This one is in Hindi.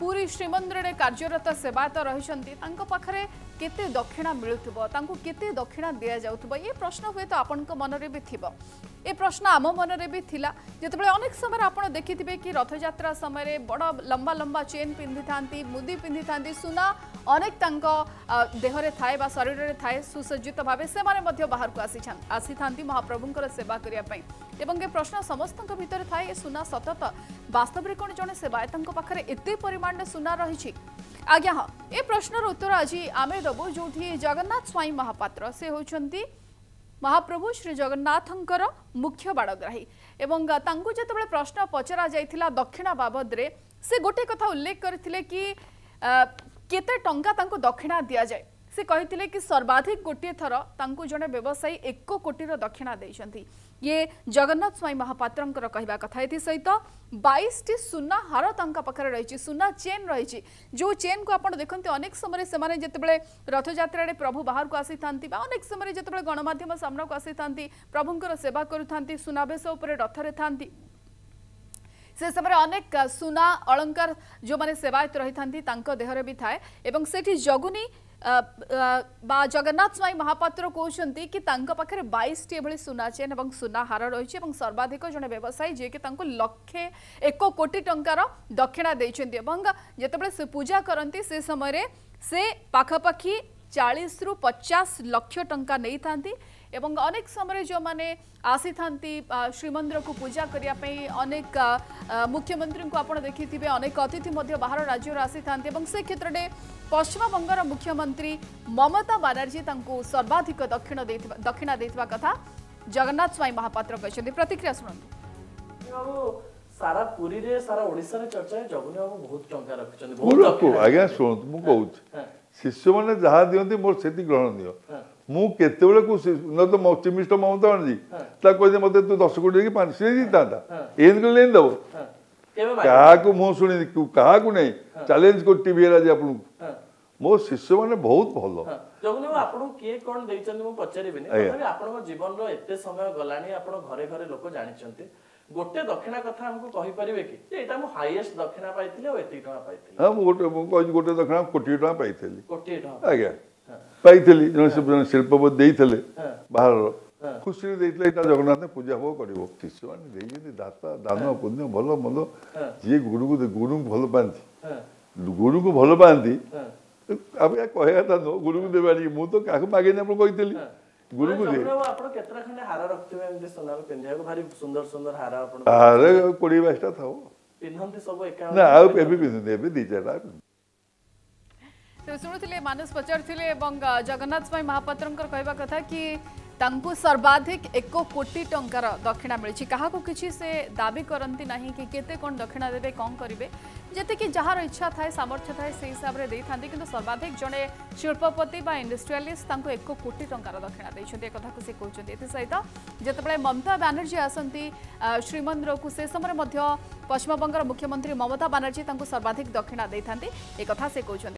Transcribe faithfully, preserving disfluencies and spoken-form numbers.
पूरी श्रीमंदिर में कार्यरत सेवायत रही पाखे केते दक्षिणा मिलुथिबो तांको केते दक्षिणा दिया जाउथिबो ये प्रश्न हुए तो आपनक मन रे भी थिबो ए प्रश्न आम मन रे भी थिला जेतेबेले अनेक समय आपन देखिथिबे कि रथ यात्रा समय रे बड़ा लंबा लंबा चेन पिंधि थांती मुदी पिंधि थांती सुना अनेक तांको देह रे थाए बा शरीर रे थाए सुसज्जित भाबे से माने मध्य बाहर को आसी छन आसी थांती महाप्रभुंकर सेवा करिया पई एवं ए प्रश्न समस्तक भितर थाए ए सुना सतत वास्तव रे कोन जने सेवायतक पाखरे एते परिमाण रे सुना रहिछि आज्ञा हाँ ये प्रश्नर उत्तर आज आम दबू जो जगन्नाथ स्वामी महापात्र से होचंती महाप्रभु श्री जगन्नाथ मुख्य बाड़ग्राही एवं तांकु जतबेले प्रश्न पचरा जाइथिला दक्षिणा बाबद रे से गोटे कथा उल्लेख करथिले कि केते टंका तांकु दक्षिणा दिया जाए से कहिथिले कि सर्वाधिक गोटे थर तांकु जने व्यवसायी एक कोटीर दक्षिणा देइछंती ये जगन्नाथ स्वामी महापात्रंकर कहवा कथा एथि सहित बाईस टी सुना हार तांका पाखरे रहिछि सुना चेन रहिछि जो चेन को आपण देखंती अनेक समय सेमाने जेतेबेले रथ यात्रा रे प्रभु बाहर को आसी थांती बा अनेक समय जेतेबेले गणमाध्यम सामना को आसी थांती प्रभुंकर सेवा करू थांती सुनावेश ऊपर रथ रे थांती से समय अनेक सुना अलंकार जो माने सेवायत रही थांती तांको देहरे भी थाए एवं सेठी जगुनी बा जगन्नाथ स्वामी महापात्र कहते कि पाखे बाईस टी एभली सुना चेन और सुनाहार रही सर्वाधिक जड़े व्यवसायी जी कि लक्षे एक कोटी टंकार दक्षिणा देते से पूजा करती से समय से पाखापाखि चालीस रु पचास लक्ष टंका नहीं था एवं अनेक समय जो माने आसी था श्रीमंदिर को पूजा करने अनेक मुख्यमंत्री को आपड़ देखी थे अनेक अतिथि बाहर राज्य आसी था से क्षेत्र में पश्चिमबंगर मुख्यमंत्री ममता बनर्जी सर्वाधिक दक्षिण दक्षिणा देथिबा कथा जगन्नाथ स्वामी महापात्र कहते प्रतिक्रिया सुनंतु सारा पुरी रे सारा ओडिसा रे चर्चा है जगन्नाथ बाबू बहुत टंका रखछन बहुत आगे सुन मु कहू शिष्य माने जहा दियंती मोर सेति ग्रहण दियो मु केते बेले को न तो मौचिमिष्ट ममता बनर्जी ता कहदे मते तू दस कोटी के पांच से जीता था एन को लेन दबो कहा को मु सुनी कहा को नहीं चैलेंज को टीवी राज आपन मो शिष्य माने बहुत भलो जगन्नाथ आपन के कोन देइछन मु पचारि बिने तबे आपन जीवन रो एते समय गलानी आपन घरे घरे लोक जानिछनते गोटे दक्षिणा कथा हमको कहि परिबे कि एटा मु हाईएस्ट दक्षिणा पाइथिले ओ एति टका पाइथिले हां मु गोटे मु कहि गोटे दक्षिणा कोटी टका पाइथिले कोटी टका आगे पाइथिले जन शिल्पपति देइथिले बाहर खुशी देइथिले एटा जगन्नाथ ने पूजा हो करिवो शिष्य माने देइयति दाता दान पुण्य भलो भलो जे गुरु को गुरु भलो पांती गुरु को भलो पांती अब या कहया था नो गुरु को देबानी मु तो काख मागे ने आपण कहिथिली गुरु को दे आपन केतरा खने हारा रखथिबे एमदे सोनार पिंधा को भारी सुंदर सुंदर हारा आपन अरे कोडी बास्टा थाओ पिनहंती सब एका ना आ एबे पिनहंती एबे दिजरा तो सुनुथिले मानस पचर थिले एवं जगन्नाथ स्वामी महापात्रंकर कहबा कथा कि तांको सर्वाधिक एक कोटी टंकार दक्षिणा मिली क्या किसी से दाबी करती ना कि केते कौन दक्षिणा देते कौन करेंगे जीक जार इच्छा थाए सामर्थ्य थाए से हिसाब से दे था कि सर्वाधिक जड़े शिल्पपति बा इंडस्ट्रियालीस्ट एक कोटी टंकार दक्षिणा देते एक कथा से कहते हैं सहित जितेबाला ममता बनर्जी आसती श्रीमंदिर को से समय पश्चिमबंगर मुख्यमंत्री ममता बनर्जी सर्वाधिक दक्षिणा देते एक कथा से कहते।